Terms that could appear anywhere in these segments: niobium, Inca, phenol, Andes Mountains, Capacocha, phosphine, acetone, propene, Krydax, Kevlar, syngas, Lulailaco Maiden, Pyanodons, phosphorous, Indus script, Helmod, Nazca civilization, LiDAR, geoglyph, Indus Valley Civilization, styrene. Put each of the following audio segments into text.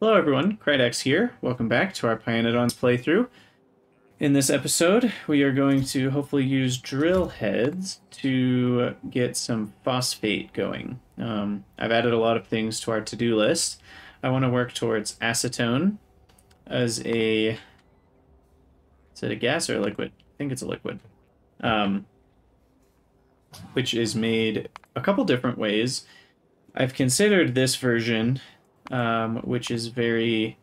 Hello everyone, Krydax here. Welcome back to our Pyanodons playthrough. In this episode, we are going to hopefully use drill heads to get some phosphate going. I've added a lot of things to our to-do list. I want to work towards acetone as a... Is it a gas or a liquid? I think it's a liquid. Which is made a couple different ways. I've considered this version... which is very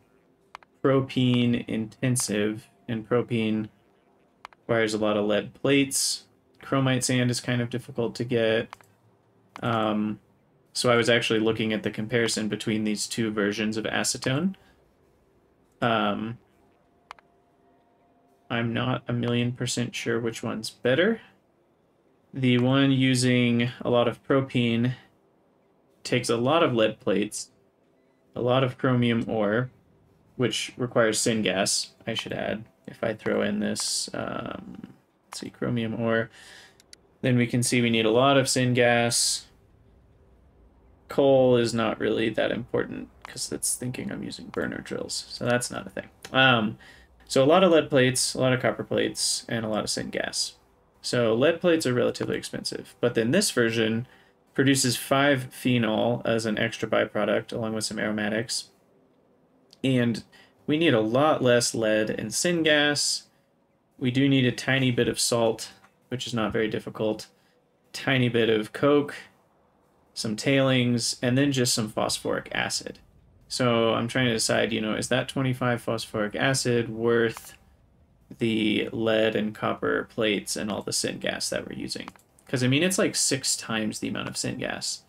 propene intensive, and propene requires a lot of lead plates. Chromite sand is kind of difficult to get. So I was actually looking at the comparison between these two versions of acetone. I'm not 1,000,000% sure which one's better. The one using a lot of propene takes a lot of lead plates, a lot of chromium ore, which requires syngas, I should add. If I throw in this, let's see, chromium ore, then we can see we need a lot of syngas. Coal is not really that important because that's thinking I'm using burner drills, so that's not a thing. So a lot of lead plates, a lot of copper plates, and a lot of syngas. So lead plates are relatively expensive, but then this version produces 5-phenol as an extra byproduct along with some aromatics. And we need a lot less lead and syngas. We do need a tiny bit of salt, which is not very difficult. Tiny bit of coke, some tailings, and then just some phosphoric acid. So I'm trying to decide, you know, is that 25 phosphoric acid worth the lead and copper plates and all the syngas that we're using? Because, I mean, it's like 6 times the amount of syngas.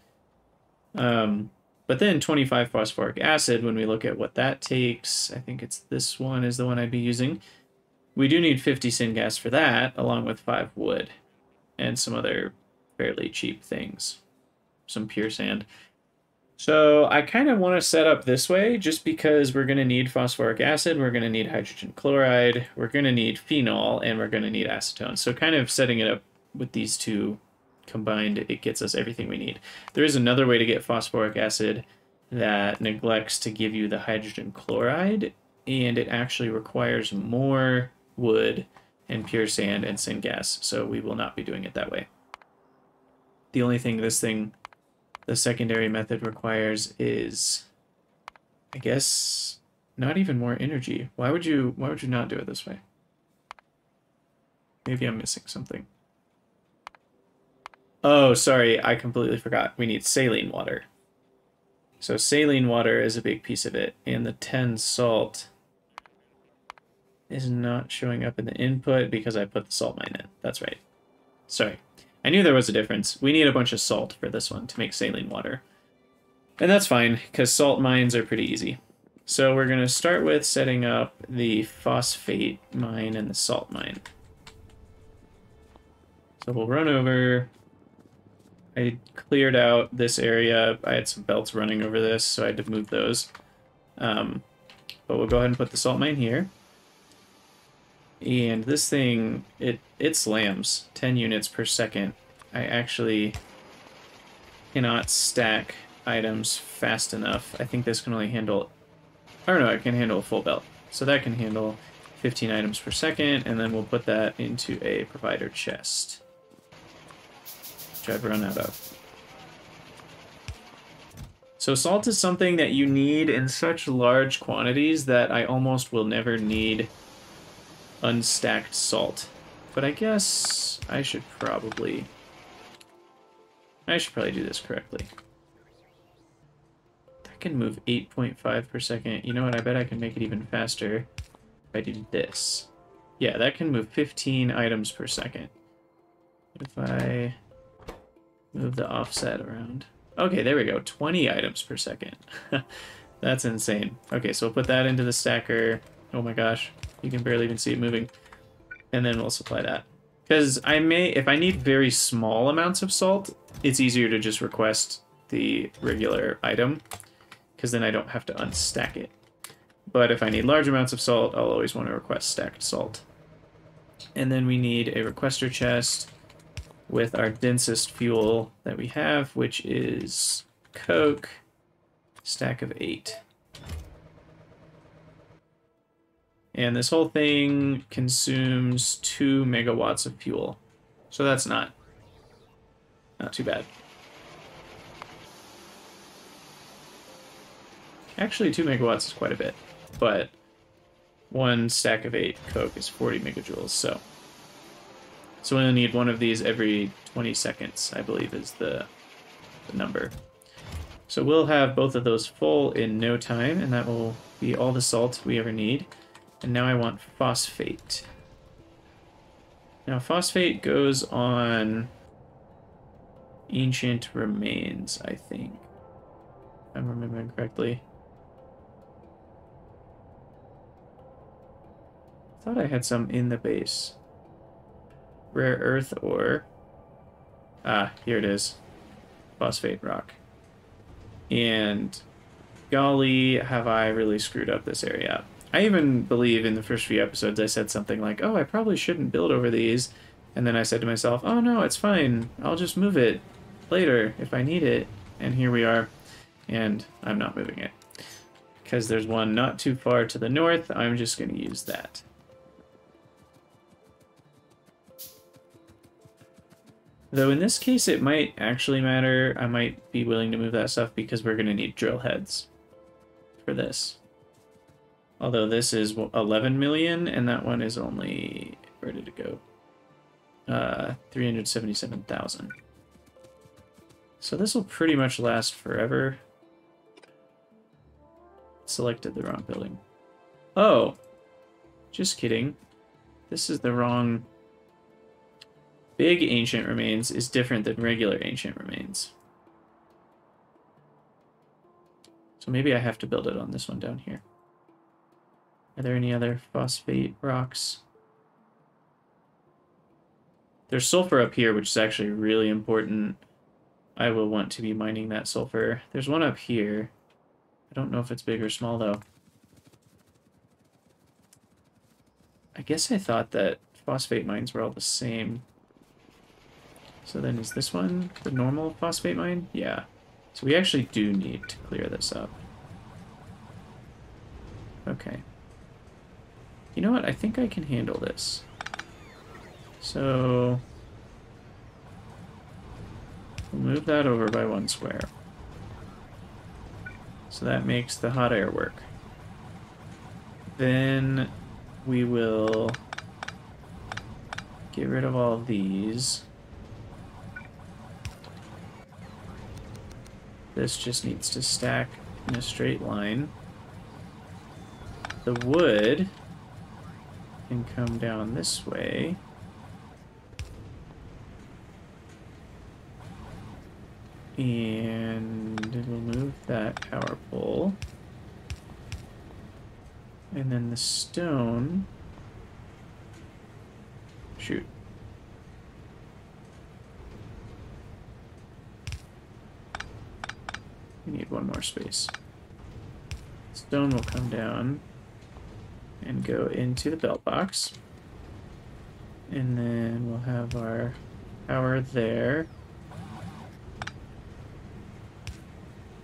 But then 25 phosphoric acid, when we look at what that takes, I think it's this one is the one I'd be using. We do need 50 syngas for that, along with 5 wood and some other fairly cheap things. Some pure sand. So I kind of want to set up this way just because we're going to need phosphoric acid, we're going to need hydrogen chloride, we're going to need phenol, and we're going to need acetone. So kind of setting it up with these two combined, it gets us everything we need. There is another way to get phosphoric acid that neglects to give you the hydrogen chloride, and it actually requires more wood and pure sand and syngas, so we will not be doing it that way. The only thing this thing, the secondary method, requires is, I guess, not even more energy. Why would you not do it this way? Maybe I'm missing something. Oh, sorry, I completely forgot. We need saline water. So saline water is a big piece of it, and the 10 salt is not showing up in the input because I put the salt mine in. That's right. Sorry. I knew there was a difference. We need a bunch of salt for this one to make saline water. And that's fine, because salt mines are pretty easy. So we're going to start with setting up the phosphate mine and the salt mine. So we'll run over... I cleared out this area. I had some belts running over this, so I had to move those. But we'll go ahead and put the salt mine here. And this thing, it slams 10 units per second. I actually cannot stack items fast enough. I think this can only handle, I don't know, it can handle a full belt. So that can handle 15 items per second, and then we'll put that into a provider chest. I've run out of. So salt is something that you need in such large quantities that I almost will never need unstacked salt. But I guess I should probably... do this correctly. That can move 8.5 per second. You know what? I bet I can make it even faster if I do this. Yeah, that can move 15 items per second. If I... move the offset around. Okay, there we go. 20 items per second. That's insane. Okay, so we'll put that into the stacker. Oh my gosh, you can barely even see it moving. And then we'll supply that. Because I may, if I need very small amounts of salt, it's easier to just request the regular item, because then I don't have to unstack it. But if I need large amounts of salt, I'll always want to request stacked salt. And then we need a requester chest with our densest fuel that we have, which is coke, stack of 8. And this whole thing consumes 2 megawatts of fuel. So that's not too bad. Actually, 2 megawatts is quite a bit, but one stack of 8 coke is 40 megajoules, so we only need one of these every 20 seconds, I believe, is the number. So we'll have both of those full in no time, and that will be all the salt we ever need. And now I want phosphate. Now phosphate goes on ancient remains, I think, if I'm remembering correctly. I thought I had some in the base. Rare earth ore. Ah, here it is. Phosphate rock. And golly, have I really screwed up this area. I even believe in the first few episodes I said something like, oh, I probably shouldn't build over these. And then I said to myself, oh no, it's fine. I'll just move it later if I need it. And here we are. And I'm not moving it. Because there's one not too far to the north, I'm just going to use that. Though in this case it might actually matter. I might be willing to move that stuff because we're going to need drill heads for this. Although this is 11 million and that one is only, where did it go? 377,000. So this will pretty much last forever. Selected the wrong building. Oh, just kidding. This is the wrong. Big ancient remains is different than regular ancient remains. So maybe I have to build it on this one down here. Are there any other phosphate rocks? There's sulfur up here, which is actually really important. I will want to be mining that sulfur. There's one up here. I don't know if it's big or small, though. I guess I thought that phosphate mines were all the same. So then is this one the normal phosphate mine? Yeah. So we actually do need to clear this up. Okay. You know what? I think I can handle this. So we'll move that over by 1 square. So that makes the hot air work. Then we will get rid of all of these. This just needs to stack in a straight line. The wood can come down this way. And we'll move that power pole. And then the stone. Shoot. We need one more space. Stone will come down and go into the belt box. And then we'll have our power there.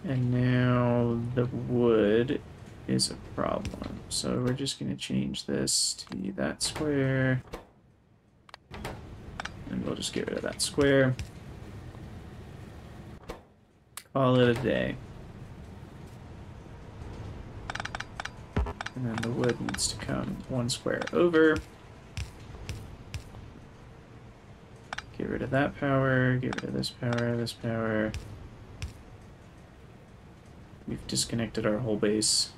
And now the wood is a problem. So we're just going to change this to that square. And we'll just get rid of that square. Call it a day. And then the wood needs to come 1 square over. Get rid of that power, get rid of this power, this power. We've disconnected our whole base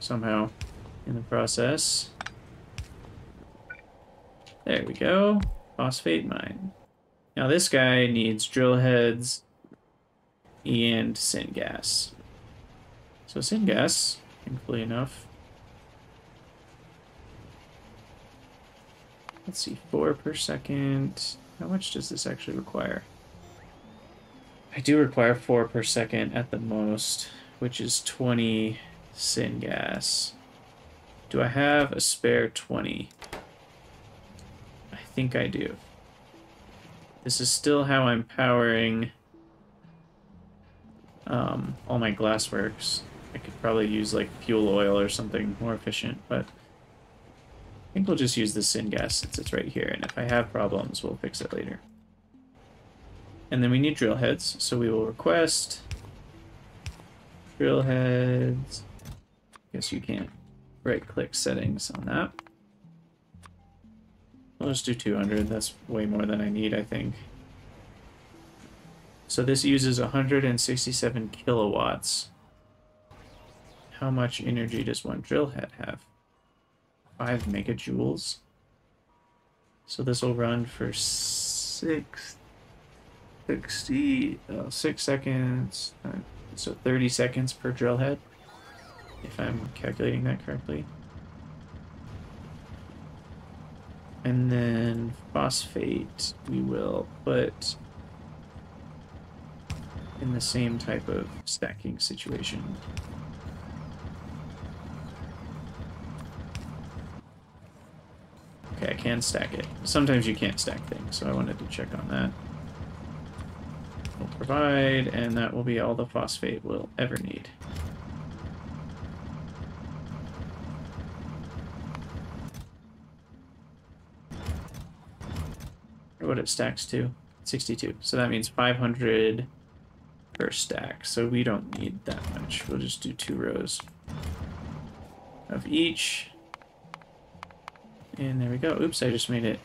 somehow in the process. There we go. Phosphate mine. Now this guy needs drill heads and syngas. So syngas, thankfully enough. Let's see, 4 per second. How much does this actually require? I do require 4 per second at the most, which is 20 syngas. Do I have a spare 20? I think I do. This is still how I'm powering all my glassworks. I could probably use like fuel oil or something more efficient, but I think we'll just use the syngas since it's right here, and if I have problems, we'll fix it later. And then we need drill heads, so we will request drill heads. Guess you can't right-click settings on that. I'll just do 200. That's way more than I need, I think. So this uses 167 kilowatts. How much energy does one drill head have? 5 megajoules. So this will run for 6 seconds. So 30 seconds per drill head, if I'm calculating that correctly. And then phosphate we will put in the same type of stacking situation. Okay, I can stack it. Sometimes you can't stack things, so I wanted to check on that. We'll provide, and that will be all the phosphate we'll ever need. What it stacks to, 62. So that means 500 per stack. So we don't need that much. We'll just do 2 rows of each. And there we go. Oops, I just made it.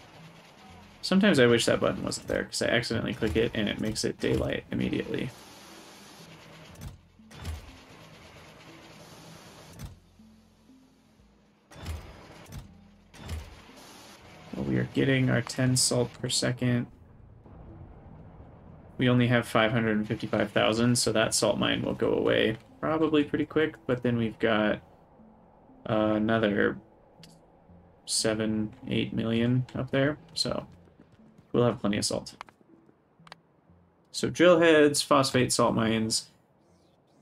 Sometimes I wish that button wasn't there because I accidentally click it and it makes it daylight immediately. We are getting our 10 salt per second. We only have 555,000, so that salt mine will go away probably pretty quick, but then we've got another 7-8 million up there, so we'll have plenty of salt. So drill heads, phosphate salt mines,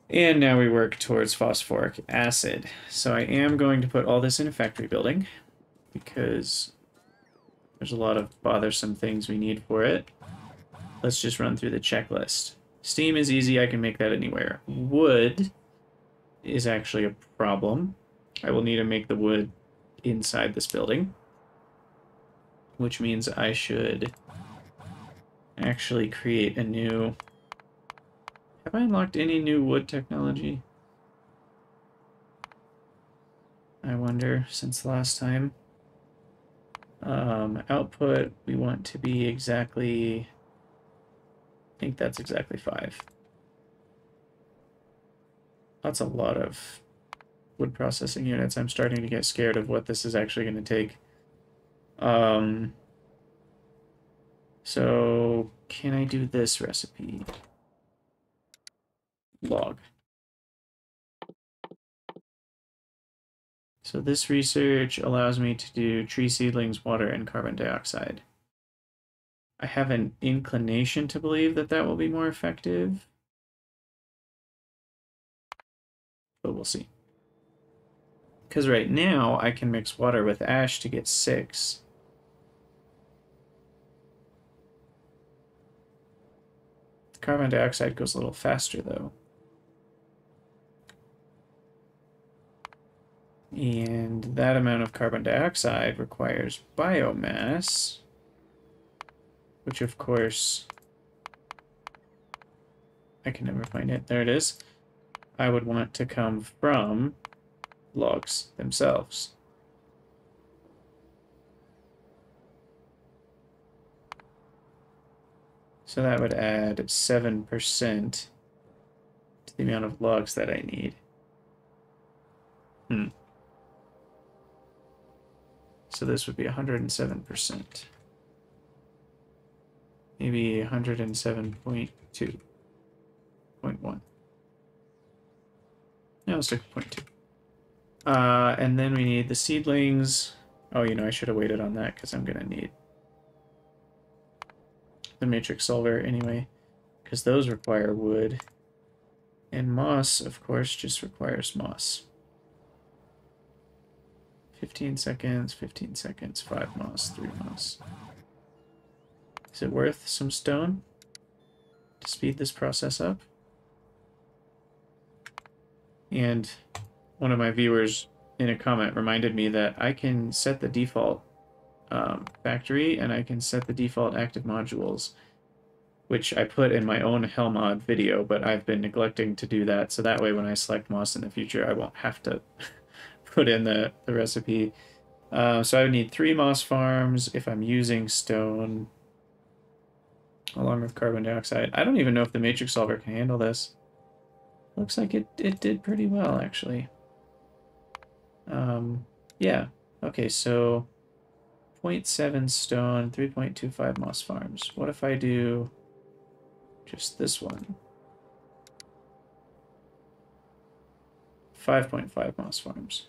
and now we work towards phosphoric acid. So I am going to put all this in a factory building because there's a lot of bothersome things we need for it. Let's just run through the checklist. Steam is easy, I can make that anywhere. Wood is actually a problem. I will need to make the wood inside this building, which means I should actually create a new... Have I unlocked any new wood technology? I wonder, since last time. Output, we want to be exactly, I think that's exactly 5. That's a lot of wood processing units. I'm starting to get scared of what this is actually going to take. So can I do this recipe? Log. So this research allows me to do tree seedlings, water, and carbon dioxide. I have an inclination to believe that that will be more effective, but we'll see. Because right now I can mix water with ash to get 6. The carbon dioxide goes a little faster though. And that amount of carbon dioxide requires biomass, which of course, I can never find it. There it is. I would want to come from logs themselves. So that would add 7% to the amount of logs that I need. So this would be 107%. Maybe 107.2. 0.1. No, let's take 0.2. And then we need the seedlings. Oh, you know, I should have waited on that because I'm going to need the matrix solver anyway, because those require wood. And moss, of course, just requires moss. 15 seconds, 15 seconds, 5 moss, 3 moss. Is it worth some stone to speed this process up? And one of my viewers in a comment reminded me that I can set the default factory and I can set the default active modules, which I put in my own Helmod video, but I've been neglecting to do that. So that way when I select moss in the future, I won't have to put in the recipe. So I would need 3 moss farms if I'm using stone along with carbon dioxide. I don't even know if the matrix solver can handle this. Looks like it did pretty well, actually. Yeah, okay, so 0.7 stone, 3.25 moss farms. What if I do just this one? 5.5 moss farms.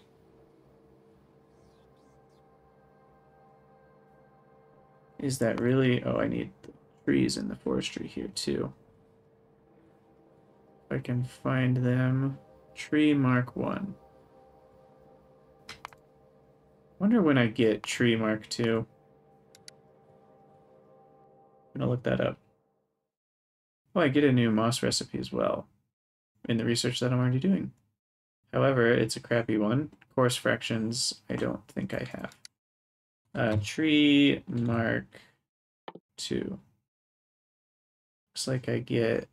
Is that really... Oh, I need the trees in the forestry here, too. If I can find them... Tree Mark 1. Wonder when I get Tree Mark 2. I'm gonna look that up. Oh, I get a new moss recipe as well in the research that I'm already doing. However, it's a crappy one. Coarse fractions, I don't think I have. Tree Mark 2. Looks like I get...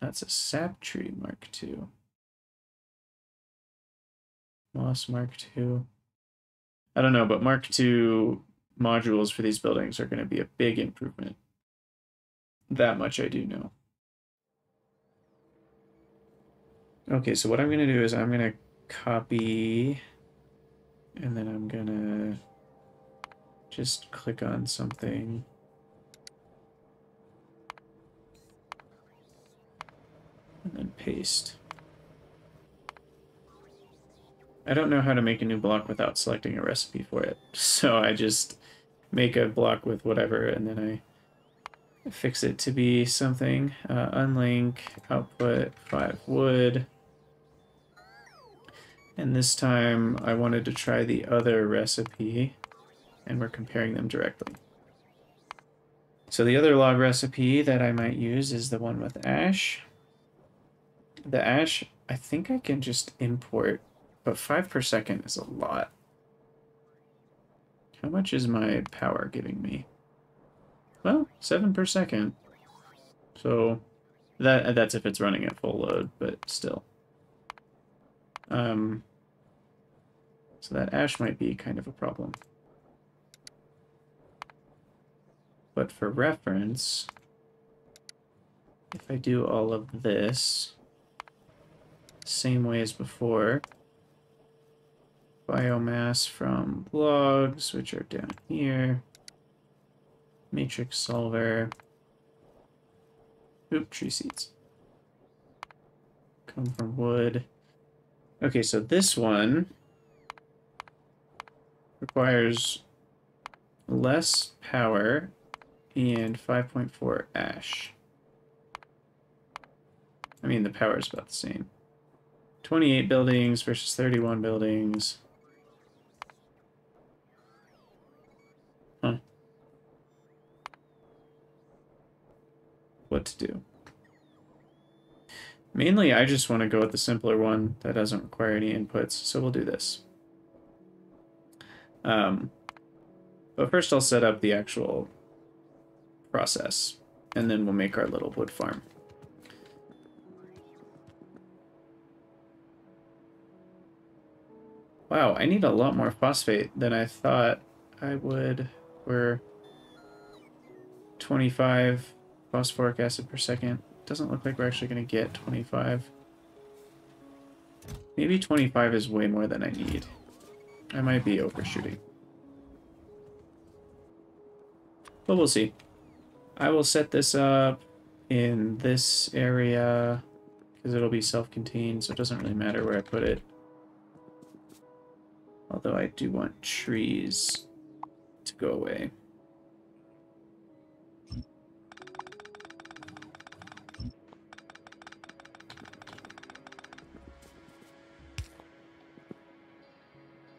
That's a sap tree Mark 2. Moss Mark 2. I don't know, but Mark 2 modules for these buildings are going to be a big improvement. That much I do know. Okay, so what I'm going to do is I'm going to copy, and then I'm going to just click on something. And then paste. I don't know how to make a new block without selecting a recipe for it. So I just make a block with whatever and then I fix it to be something. Unlink, output, 5 wood. And this time I wanted to try the other recipe and we're comparing them directly. So the other log recipe that I might use is the one with ash. The ash, I think I can just import, but 5 per second is a lot. How much is my power giving me? Well, 7 per second. So that's if it's running at full load, but still. So that ash might be kind of a problem. But for reference, if I do all of this, same way as before. Biomass from logs, which are down here. Matrix solver. Oop, tree seeds. Come from wood. Okay, so this one requires less power and 5.4 ash. I mean, the power is about the same. 28 buildings versus 31 buildings. Huh. What to do? Mainly, I just want to go with the simpler one that doesn't require any inputs, so we'll do this. But first I'll set up the actual process, and then we'll make our little wood farm. Wow, I need a lot more phosphate than I thought I would. We're 25 phosphoric acid per second. Doesn't look like we're actually going to get 25. Maybe 25 is way more than I need. I might be overshooting. But we'll see. I will set this up in this area because it'll be self-contained, so it doesn't really matter where I put it. Although I do want trees to go away.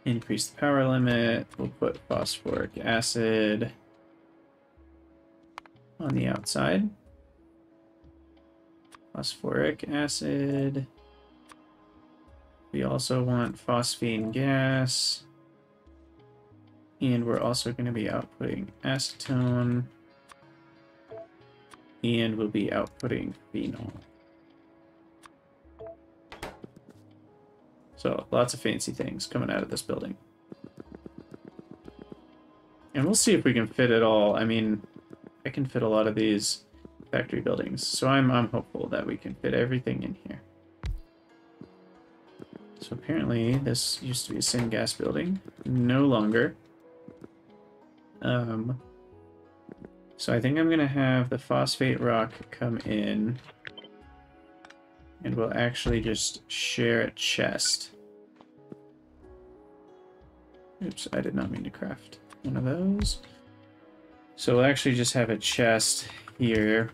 Increase the power limit. We'll put phosphoric acid on the outside. Phosphoric acid. We also want phosphine gas. And we're also going to be outputting acetone. And we'll be outputting phenol. So lots of fancy things coming out of this building. And we'll see if we can fit it all. I mean, I can fit a lot of these factory buildings. So I'm hopeful that we can fit everything in here. So apparently this used to be a syngas building. No longer. So I think I'm going to have the phosphate rock come in. And we'll actually just share a chest. Oops, I did not mean to craft one of those. So we'll actually just have a chest here.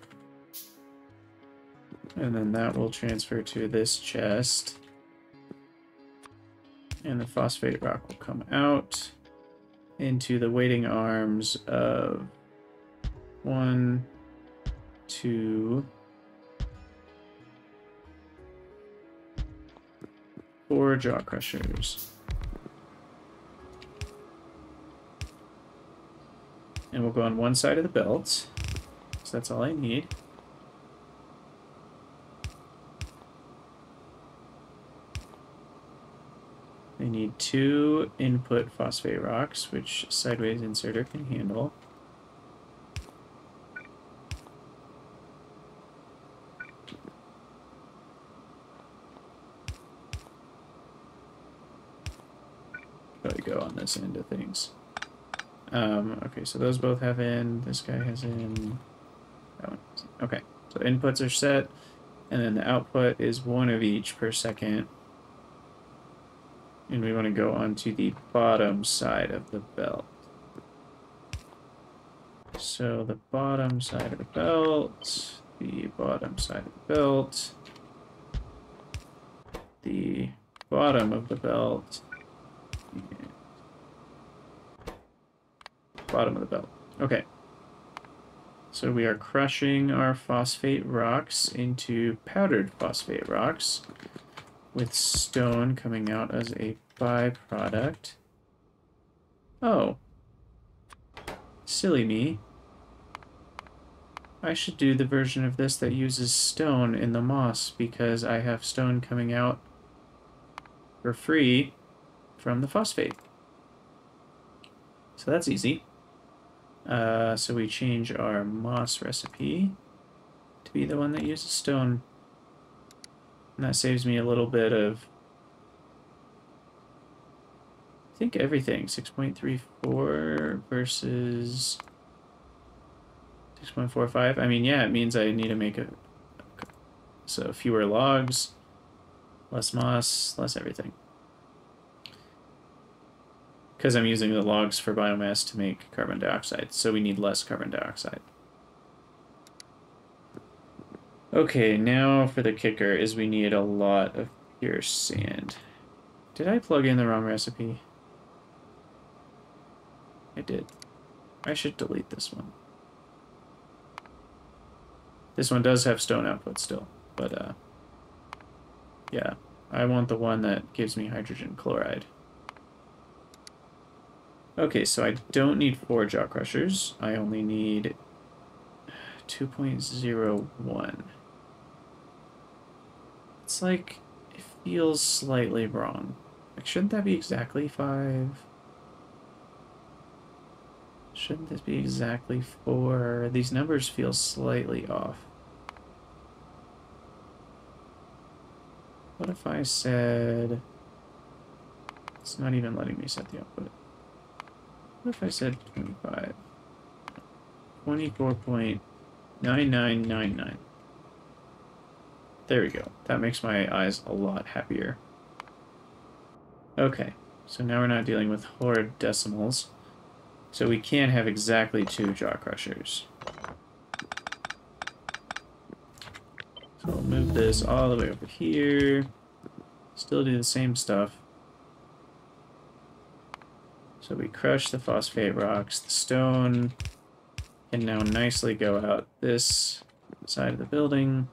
And then that will transfer to this chest. And the phosphate rock will come out into the waiting arms of 1, 2, 4 jaw crushers. And we'll go on one side of the belt. So that's all I need. I need 2 input phosphate rocks, which sideways inserter can handle. Probably go on this end of things. Okay, so those both have in. This guy has in. That one has in. Okay, so inputs are set, and then the output is 1 of each per second. And we want to go onto the bottom side of the belt. So the bottom side of the belt, the bottom side of the belt, the bottom of the belt, bottom of the belt. Okay. So we are crushing our phosphate rocks into powdered phosphate rocks, with stone coming out as a byproduct. Oh. Silly me. I should do the version of this that uses stone in the moss, because I have stone coming out for free from the phosphate. So that's easy. So we change our moss recipe to be the one that uses stone. And that saves me a little bit of, I think, everything. 6.34 versus 6.45. I mean, yeah, it means I need to make a, so fewer logs, less moss, less everything. Because I'm using the logs for biomass to make carbon dioxide, so we need less carbon dioxide. Okay, now for the kicker is we need a lot of pure sand. Did I plug in the wrong recipe? I did. I should delete this one. This one does have stone output still, but yeah, I want the one that gives me hydrogen chloride. Okay, so I don't need 4 jaw crushers. I only need 2.01. It's like, it feels slightly wrong. Like, shouldn't that be exactly 5? Shouldn't this be exactly 4? These numbers feel slightly off. What if I said... It's not even letting me set the output. What if I said 25? 24.9999. There we go. That makes my eyes a lot happier. Okay, so now we're not dealing with horrid decimals. So we can have exactly 2 jaw crushers. So we'll move this all the way over here. Still do the same stuff. So we crush the phosphate rocks, the stone, and now nicely go out this side of the building.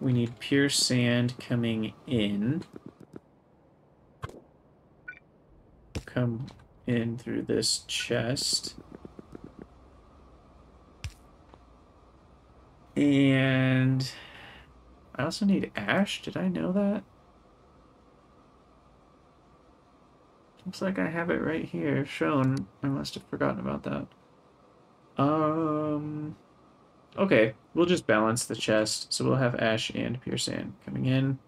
We need pure sand coming in. Come in through this chest. And I also need ash. Did I know that? Looks like I have it right here shown. I must have forgotten about that. Okay, we'll just balance the chest. So we'll have ash and pure sand coming in.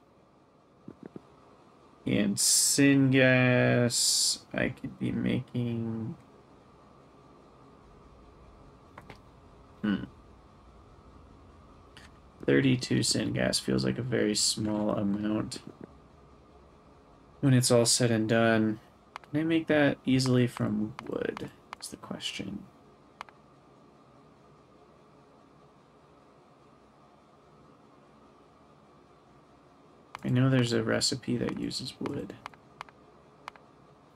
And syngas, I could be making... Hmm. 32 syngas feels like a very small amount when it's all said and done. Can I make that easily from wood? Is the question. I know there's a recipe that uses wood.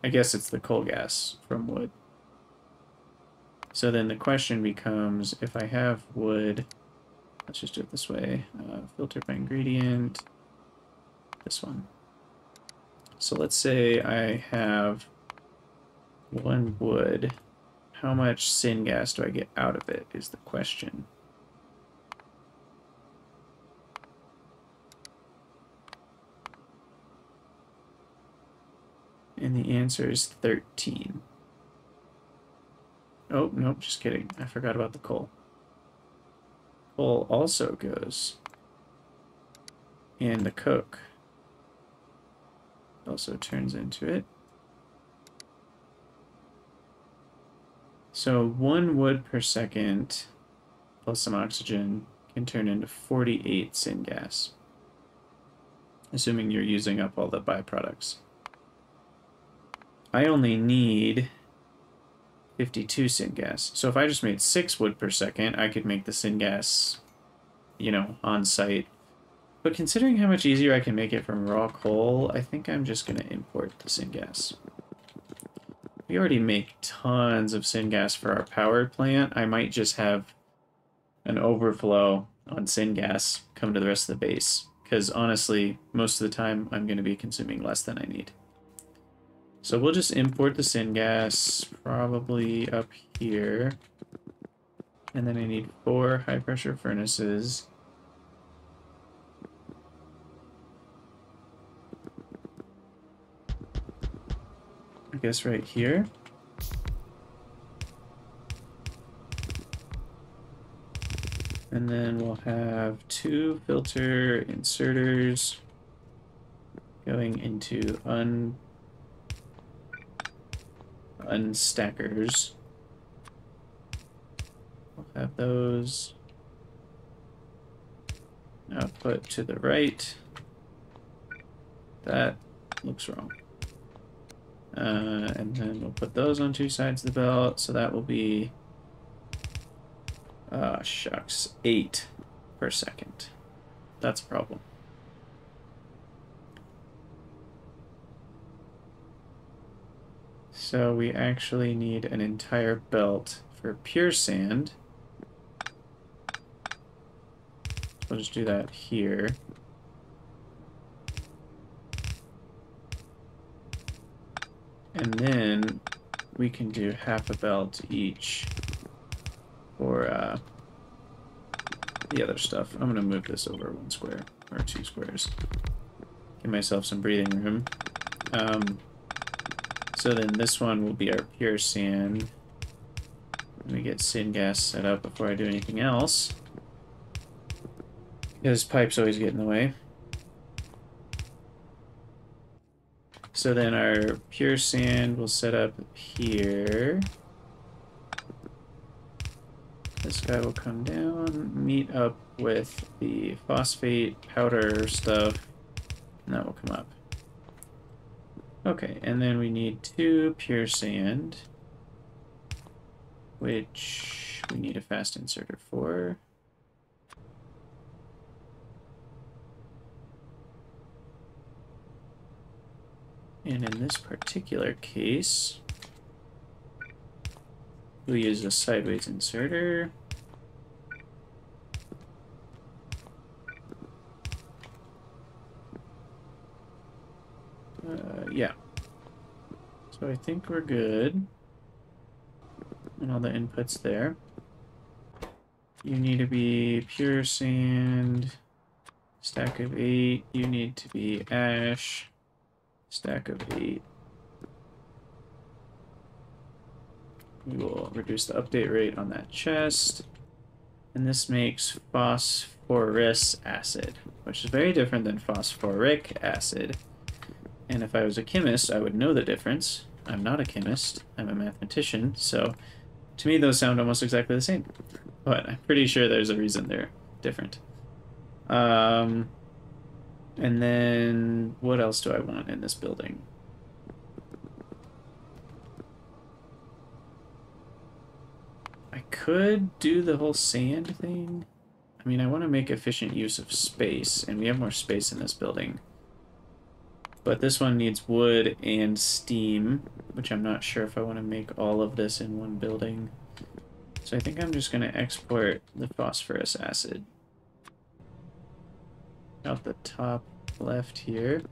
I guess it's the coal gas from wood. So then the question becomes, if I have wood, let's just do it this way, filter by ingredient, this one. So let's say I have one wood. How much syngas do I get out of it is the question. And the answer is 13. Oh, nope, just kidding. I forgot about the coal. Coal also goes in the coke. Also turns into it. So 1 wood per second plus some oxygen can turn into 48 syngas, assuming you're using up all the byproducts. I only need 52 syngas. So if I just made 6 wood per second, I could make the syngas, you know, on site. But considering how much easier I can make it from raw coal, I think I'm just going to import the syngas. We already make tons of syngas for our power plant. I might just have an overflow on syngas come to the rest of the base, because honestly, most of the time I'm going to be consuming less than I need. So we'll just import the syngas, probably up here. And then I need 4 high-pressure furnaces. I guess right here. And then we'll have 2 filter inserters going into unstackers. We'll have those output to the right. That looks wrong. And then we'll put those on 2 sides of the belt, so that will be 8 per second. That's a problem. So we actually need an entire belt for pure sand. We'll just do that here. And then we can do half a belt each for the other stuff. I'm going to move this over 1 square or 2 squares. Give myself some breathing room. So then this one will be our pure sand. Let me get syngas set up before I do anything else, because pipes always get in the way. So then our pure sand will set up here. This guy will come down, meet up with the phosphate powder stuff, and that will come up. Okay, and then we need 2 pure sand, which we need a fast inserter for. And in this particular case, we'll use a sideways inserter. Yeah. So I think we're good. And all the inputs there. You need to be pure sand, stack of 8. You need to be ash, stack of 8. We will reduce the update rate on that chest. And this makes phosphorus acid, which is very different than phosphoric acid. And if I was a chemist, I would know the difference. I'm not a chemist, I'm a mathematician, so to me those sound almost exactly the same. But I'm pretty sure there's a reason they're different. And then what else do I want in this building? I could do the whole sand thing. I mean, I want to make efficient use of space, and we have more space in this building. But this one needs wood and steam, which I'm not sure if I want to make all of this in one building. So I think I'm just going to export the phosphorus acid out the top left here.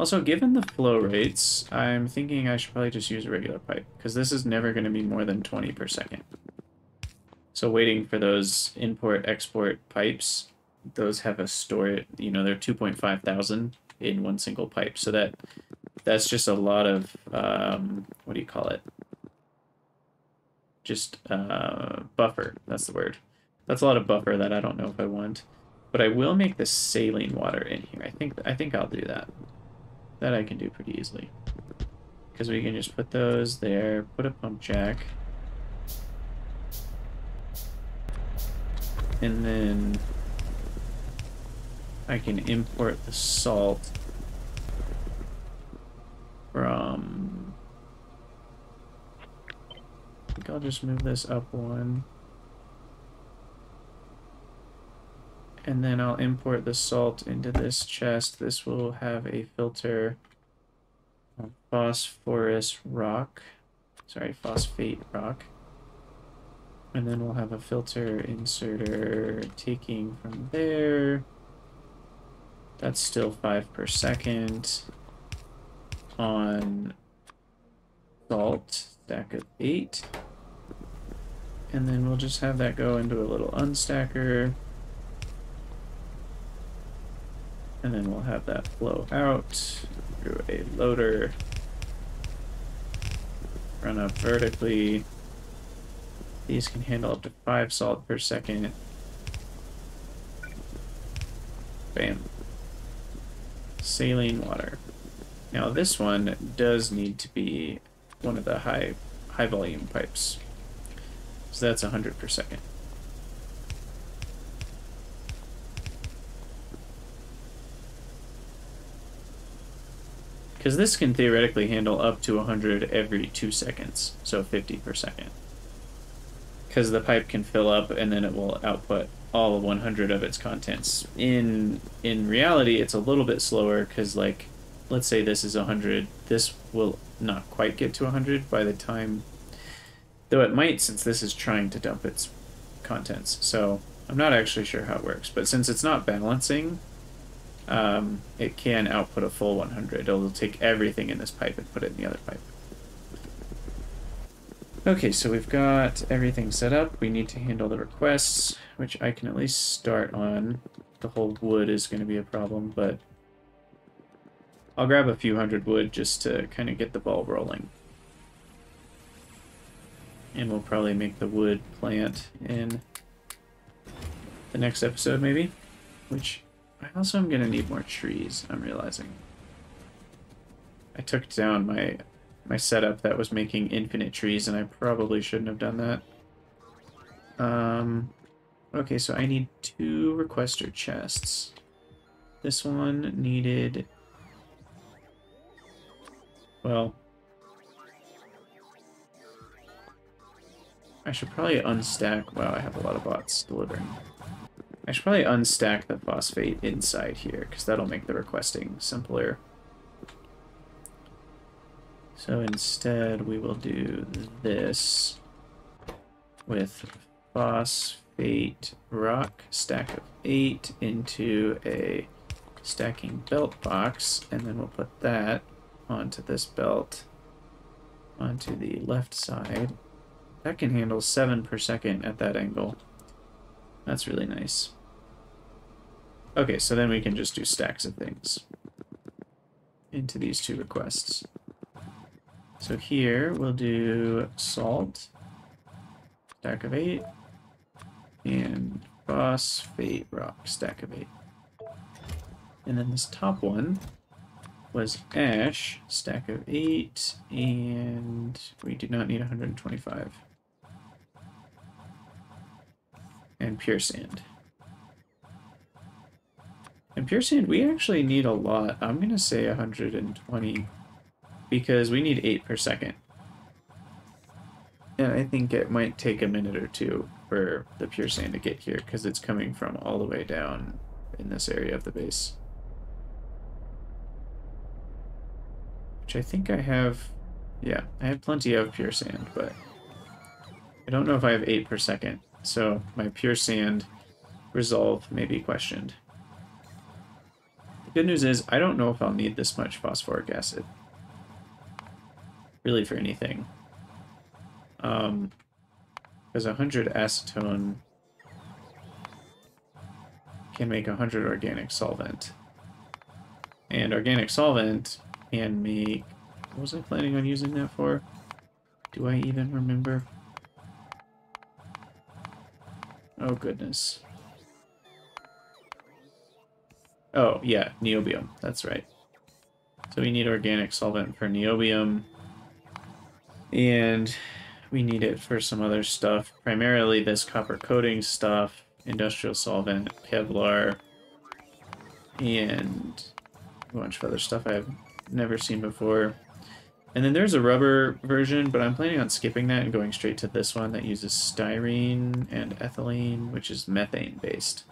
Also, given the flow rates, I'm thinking I should probably just use a regular pipe, because this is never going to be more than 20 per second. So waiting for those import-export pipes, those have a store, you know, they're 2,500 in one single pipe. So that's just a lot of, what do you call it? Just buffer, that's the word. That's a lot of buffer that I don't know if I want. But I will make the saline water in here. I think I'll do that. That I can do pretty easily. Because we can just put those there, put a pump jack. And then I can import the salt from... I think I'll just move this up one. And then I'll import the salt into this chest. This will have a filter of phosphorus rock. Sorry, phosphate rock. And then we'll have a filter inserter taking from there. That's still 5 per second on salt, stack of 8. And then we'll just have that go into a little unstacker. And then we'll have that flow out through a loader, run up vertically. These can handle up to 5 salt per second. Bam. Saline water. Now this one does need to be one of the high volume pipes. So that's 100 per second. Because this can theoretically handle up to 100 every 2 seconds, so 50 per second. Because the pipe can fill up and then it will output all of 100 of its contents. In reality, it's a little bit slower because, like, let's say this is 100. This will not quite get to 100 by the time, though it might, since this is trying to dump its contents. So I'm not actually sure how it works, but since it's not balancing, it can output a full 100. It'll take everything in this pipe and put it in the other pipe. Okay, so we've got everything set up. We need to handle the requests, which I can at least start on. The whole wood is going to be a problem, but I'll grab a few hundred wood just to kind of get the ball rolling. And we'll probably make the wood plant in the next episode, maybe, which... I also am going to need more trees, I'm realizing. I took down my setup that was making infinite trees, and I probably shouldn't have done that. Okay, so I need 2 requester chests. This one needed... Well... I should probably unstack... Wow, I have a lot of bots delivering. I should probably unstack the phosphate inside here, because that'll make the requesting simpler. So instead we will do this with phosphate rock, stack of 8, into a stacking belt box, and then we'll put that onto this belt, onto the left side. That can handle 7 per second at that angle. That's really nice. Okay, so then we can just do stacks of things into these two requests. So here we'll do salt, stack of 8, and phosphate rock, stack of 8. And then this top one was ash, stack of 8, and we do not need 125. And pure sand. And pure sand, we actually need a lot. I'm going to say 120, because we need 8 per second. And I think it might take a minute or two for the pure sand to get here, because it's coming from all the way down in this area of the base. Which I think I have, yeah, I have plenty of pure sand, but I don't know if I have 8 per second, so my pure sand resolve may be questioned. The good news is I don't know if I'll need this much phosphoric acid, really, for anything. Because 100 acetone can make 100 organic solvent, and organic solvent can make, what was I planning on using that for? Do I even remember? Oh goodness. Oh yeah, niobium, that's right. So we need organic solvent for niobium, and we need it for some other stuff, primarily this copper coating stuff, industrial solvent, Kevlar, and a bunch of other stuff I've never seen before. And then there's a rubber version, but I'm planning on skipping that and going straight to this one that uses styrene and ethylene, which is methane based,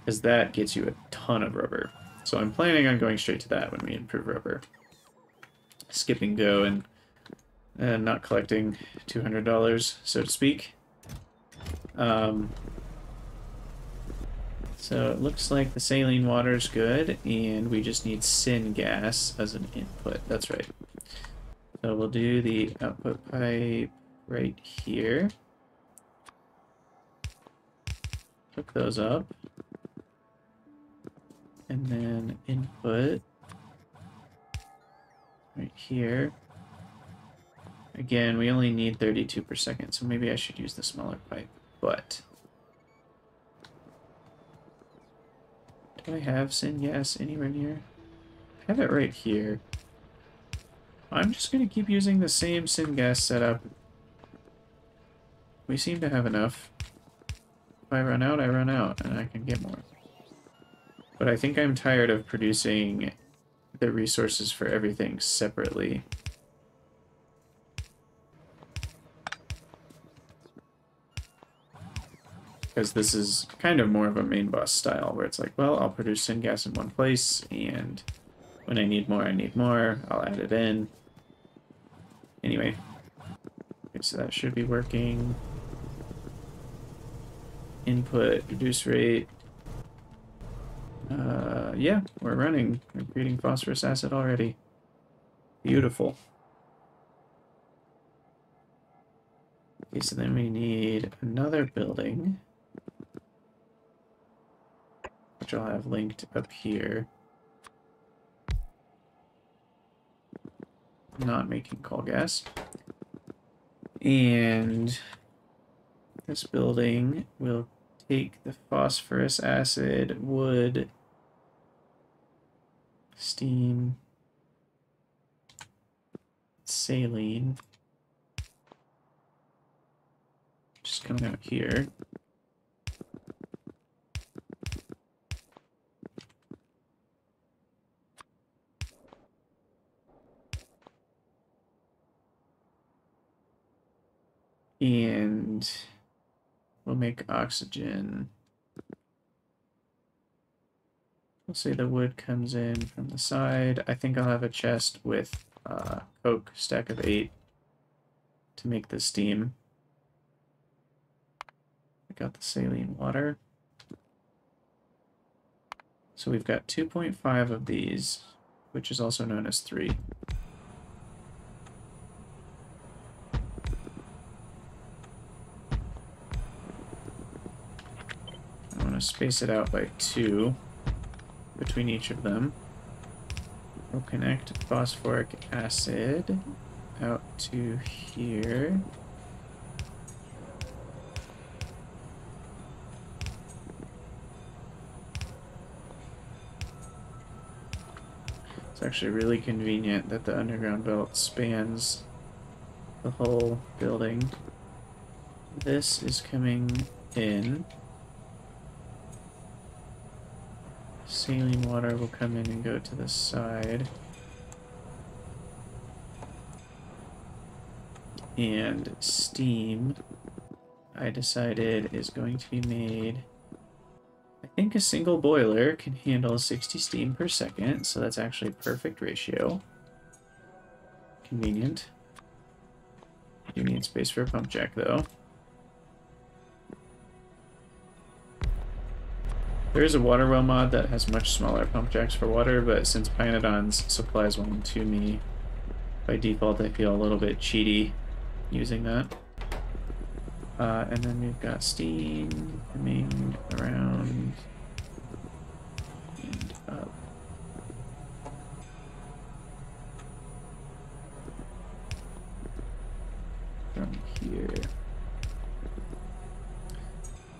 because that gets you a ton of rubber. So I'm planning on going straight to that when we improve rubber, skipping go and not collecting $200, so to speak. So it looks like the saline water is good, and we just need syngas as an input. That's right. So we'll do the output pipe right here. Hook those up. And then input right here. Again, we only need 32 per second, so maybe I should use the smaller pipe, but... do I have syngas anywhere near? I have it right here. I'm just going to keep using the same syngas setup. We seem to have enough. If I run out, I run out, and I can get more. But I think I'm tired of producing the resources for everything separately. Because this is kind of more of a main boss style, where it's like, well, I'll produce syngas in one place, and when I need more, I'll add it in. Anyway, okay, so that should be working. Input, reduce rate. Yeah, we're running. We're creating phosphorus acid already. Beautiful. Okay, so then we need another building, which I'll have linked up here. Not making coal gas. And this building will take the phosphorus acid, wood, steam, saline. Just coming out here. And we'll make oxygen. We'll say the wood comes in from the side. I think I'll have a chest with coke, stack of 8, to make the steam. I got the saline water. So we've got 2.5 of these, which is also known as 3. I want to space it out by 2 between each of them. We'll connect phosphoric acid out to here. It's actually really convenient that the underground belt spans the whole building. This is coming in. Saline water will come in and go to the side. And steam, I decided, is going to be made. I think a single boiler can handle 60 steam per second, so that's actually perfect ratio. Convenient. You need space for a pump jack, though. There is a water well mod that has much smaller pump jacks for water, but since Pyanodons supplies one to me, by default I feel a little bit cheaty using that. And then we've got steam coming around and up. From here.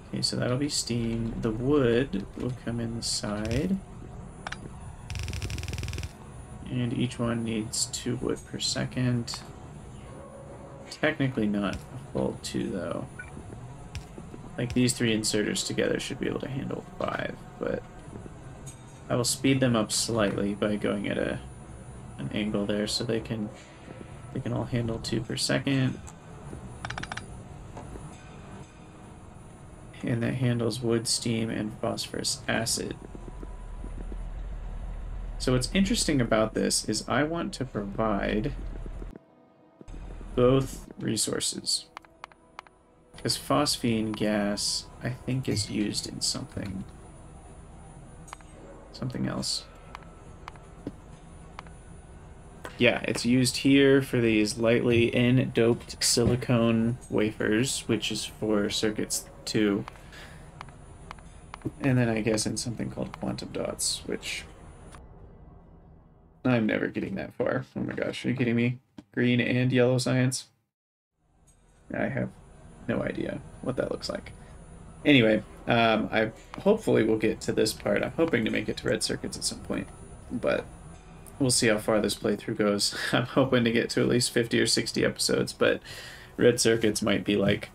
Okay, so that'll be steam. The wood will come in the side. And each one needs 2 wood per second. Technically not a full 2, though. Like, these 3 inserters together should be able to handle 5, but I will speed them up slightly by going at an angle there so they can all handle 2 per second. And that handles wood, steam, and phosphorus acid. So what's interesting about this is I want to provide both resources, because phosphine gas, I think, is used in something else. Yeah, it's used here for these lightly n-doped silicone wafers, which is for circuits 2, and then I guess in something called quantum dots, which I'm never getting that far. Oh my gosh, are you kidding me? Green and yellow science? I have no idea what that looks like. Anyway, I hopefully will get to this part. I'm hoping to make it to red circuits at some point, but we'll see how far this playthrough goes. I'm hoping to get to at least 50 or 60 episodes, but red circuits might be like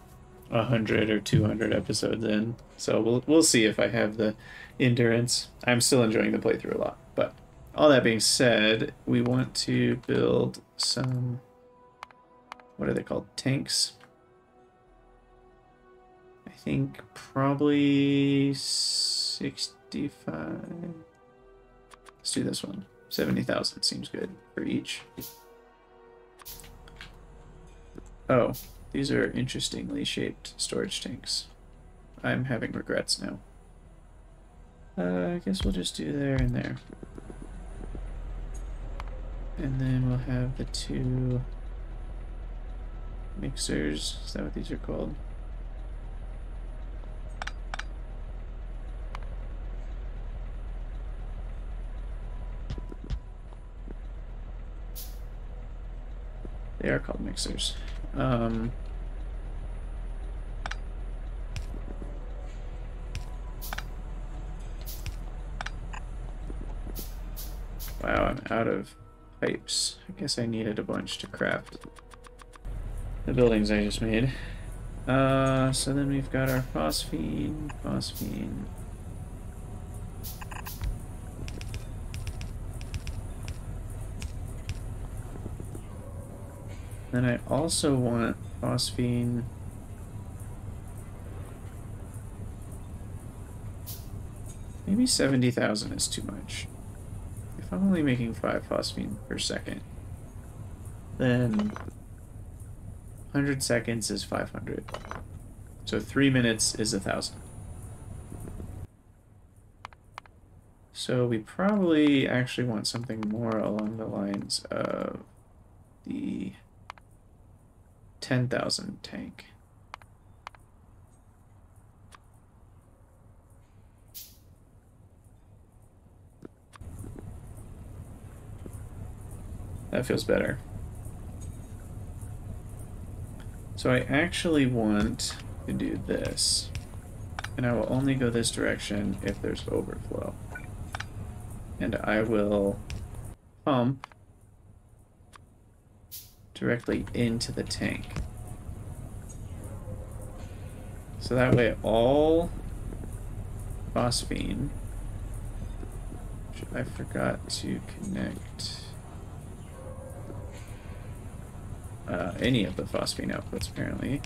100 or 200 episodes in. So we'll see if I have the endurance. I'm still enjoying the playthrough a lot, but all that being said, we want to build some, what are they called, tanks? I think probably 65, let's do this one, 70,000 seems good for each. Oh, these are interestingly shaped storage tanks. I'm having regrets now. I guess we'll just do there and there. And then we'll have the 2 mixers. Is that what these are called? They are called mixers. Wow, I'm out of pipes. I guess I needed a bunch to craft the buildings I just made. So then we've got our phosphine. Then I also want phosphine. Maybe 70,000 is too much. If I'm only making 5 phosphine per second, then 100 seconds is 500. So 3 minutes is 1,000. So we probably actually want something more along the lines of the 10,000 tank. That feels better. So I actually want to do this, and I will only go this direction if there's overflow. And I will pump directly into the tank. So that way all phosphine, I forgot to connect any of the phosphine outputs apparently.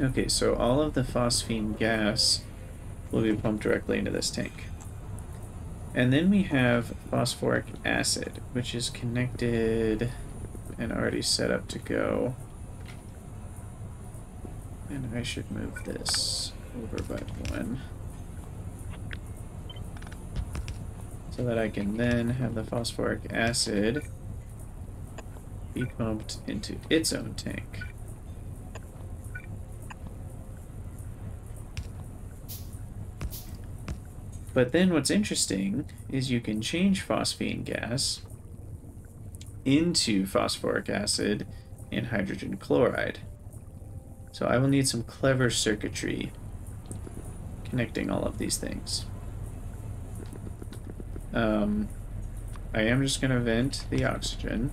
Okay, so all of the phosphine gas will be pumped directly into this tank. And then we have phosphoric acid, which is connected and already set up to go. And I should move this over by one, so that I can then have the phosphoric acid be pumped into its own tank. But then what's interesting is you can change phosphine gas into phosphoric acid and hydrogen chloride. So I will need some clever circuitry connecting all of these things. I am just going to vent the oxygen,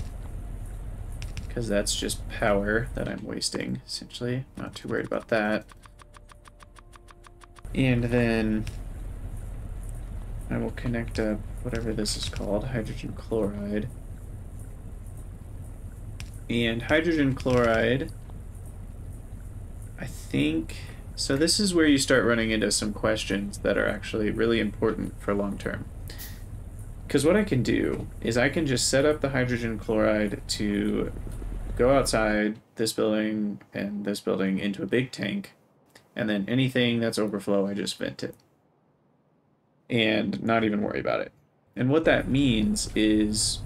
because that's just power that I'm wasting, essentially. Not too worried about that. And then I will connect up whatever this is called, hydrogen chloride. And hydrogen chloride, I think... So this is where you start running into some questions that are actually really important for long term. Because what I can do is I can just set up the hydrogen chloride to go outside this building and this building into a big tank, and then anything that's overflow, I just vent it. And not even worry about it. And what that means is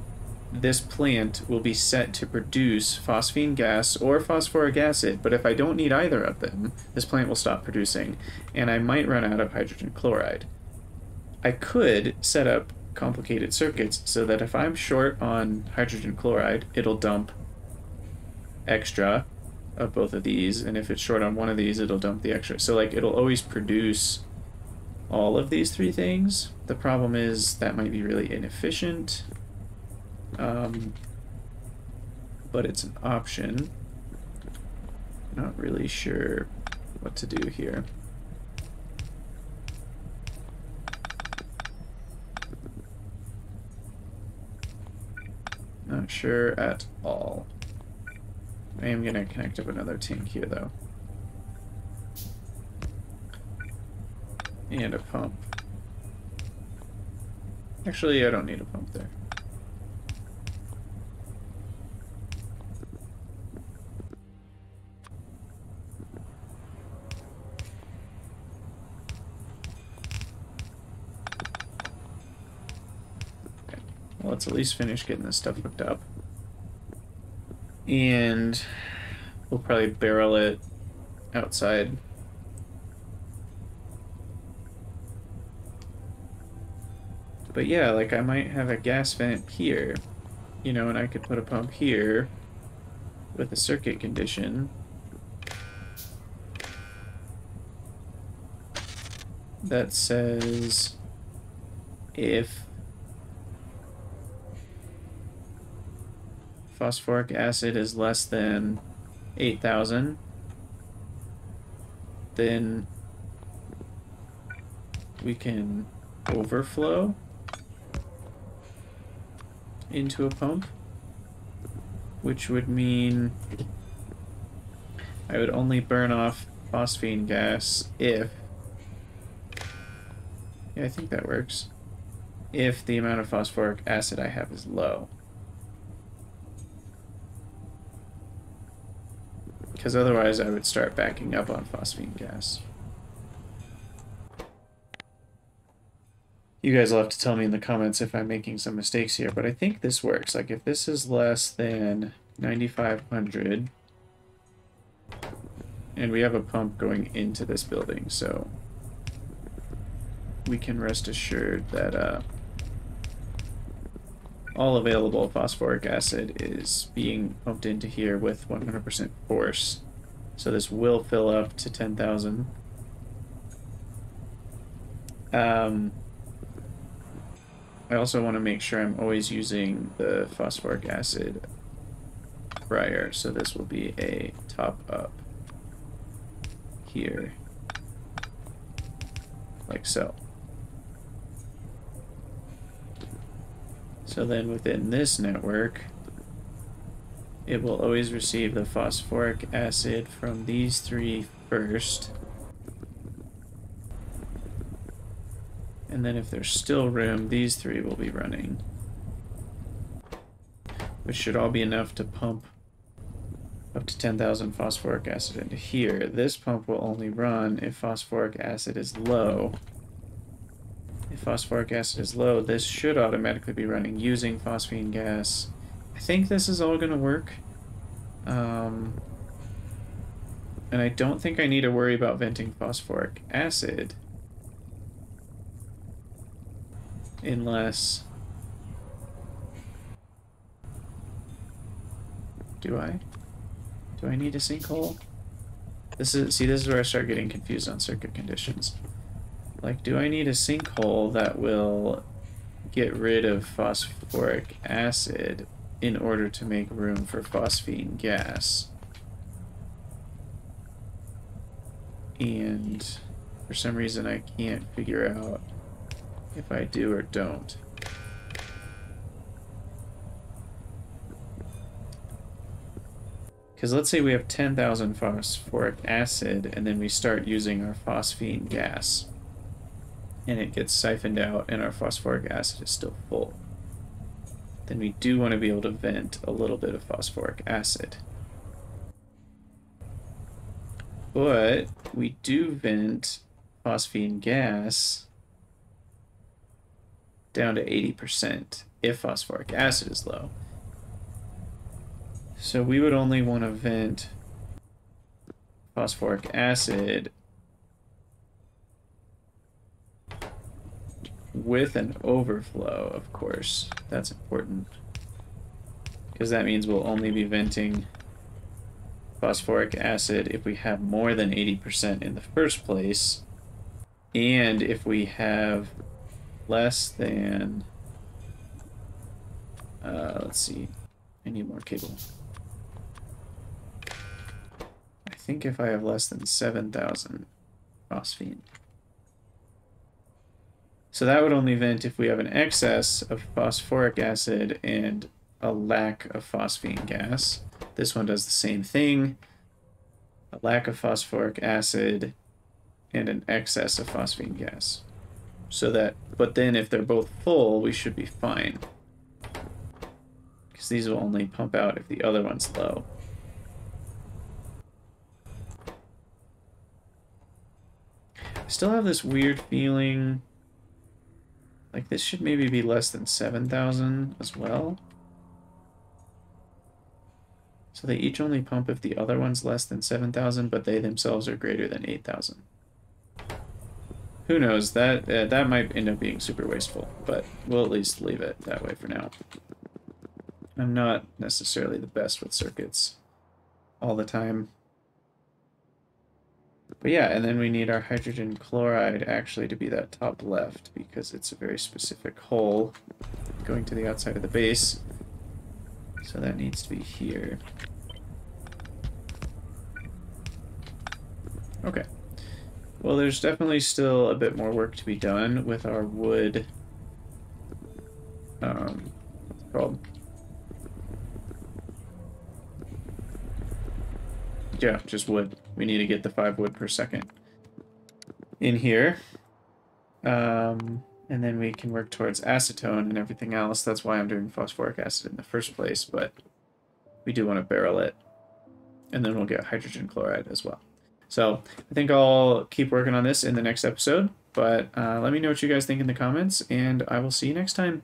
this plant will be set to produce phosphine gas or phosphoric acid, but if I don't need either of them, this plant will stop producing, and I might run out of hydrogen chloride. I could set up complicated circuits so that if I'm short on hydrogen chloride, it'll dump extra of both of these, and if it's short on one of these, it'll dump the extra. So like, it'll always produce all of these three things. The problem is that might be really inefficient, but it's an option. Not really sure what to do here. Not sure at all. I am going to connect up another tank here though. And a pump. Actually, I don't need a pump there. Okay. Well, let's at least finish getting this stuff hooked up. And we'll probably barrel it outside. But yeah, like I might have a gas vent here, you know, and I could put a pump here with a circuit condition that says if phosphoric acid is less than 8,000, then we can overflow into a pump, which would mean I would only burn off phosphine gas if, yeah, I think that works, if the amount of phosphoric acid I have is low. because otherwise I would start backing up on phosphine gas. You guys will have to tell me in the comments if I'm making some mistakes here, but I think this works. Like, if this is less than 9,500, and we have a pump going into this building, so we can rest assured that all available phosphoric acid is being pumped into here with 100% force. So this will fill up to 10,000. I also want to make sure I'm always using the phosphoric acid prior, so this will be a top up here, like so. So then within this network, it will always receive the phosphoric acid from these three first. And then if there's still room, these three will be running, which should all be enough to pump up to 10,000 phosphoric acid into here. This pump will only run if phosphoric acid is low. If phosphoric acid is low, this should automatically be running using phosphine gas. I think this is all going to work. And I don't think I need to worry about venting phosphoric acid, unless... Do I need a sinkhole? See, this is where I start getting confused on circuit conditions. Like, do I need a sinkhole that will get rid of phosphoric acid in order to make room for phosphine gas? And for some reason I can't figure out if I do or don't. Because let's say we have 10,000 phosphoric acid and then we start using our phosphine gas and it gets siphoned out and our phosphoric acid is still full. Then we do want to be able to vent a little bit of phosphoric acid. But we do vent phosphine gas down to 80% if phosphoric acid is low. So we would only want to vent phosphoric acid with an overflow, of course. That's important, because that means we'll only be venting phosphoric acid if we have more than 80% in the first place, and if we have less than, let's see, I need more cable. I think if I have less than 7,000 phosphine. So that would only vent if we have an excess of phosphoric acid and a lack of phosphine gas. This one does the same thing. A lack of phosphoric acid and an excess of phosphine gas. So that, but then if they're both full, we should be fine, because these will only pump out if the other one's low. I still have this weird feeling like this should maybe be less than 7,000 as well. So they each only pump if the other one's less than 7,000, but they themselves are greater than 8,000. Who knows, that might end up being super wasteful, but we'll at least leave it that way for now. I'm not necessarily the best with circuits all the time. But yeah, and then we need our hydrogen chloride actually to be that top left, because it's a very specific hole going to the outside of the base. So that needs to be here. Okay. Well, there's definitely still a bit more work to be done with our wood, what's it called? Yeah, just wood. We need to get the 5 wood per second in here. And then we can work towards acetone and everything else. That's why I'm doing phosphoric acid in the first place, but we do want to barrel it. and then we'll get hydrogen chloride as well. So I think I'll keep working on this in the next episode, but let me know what you guys think in the comments, and I will see you next time.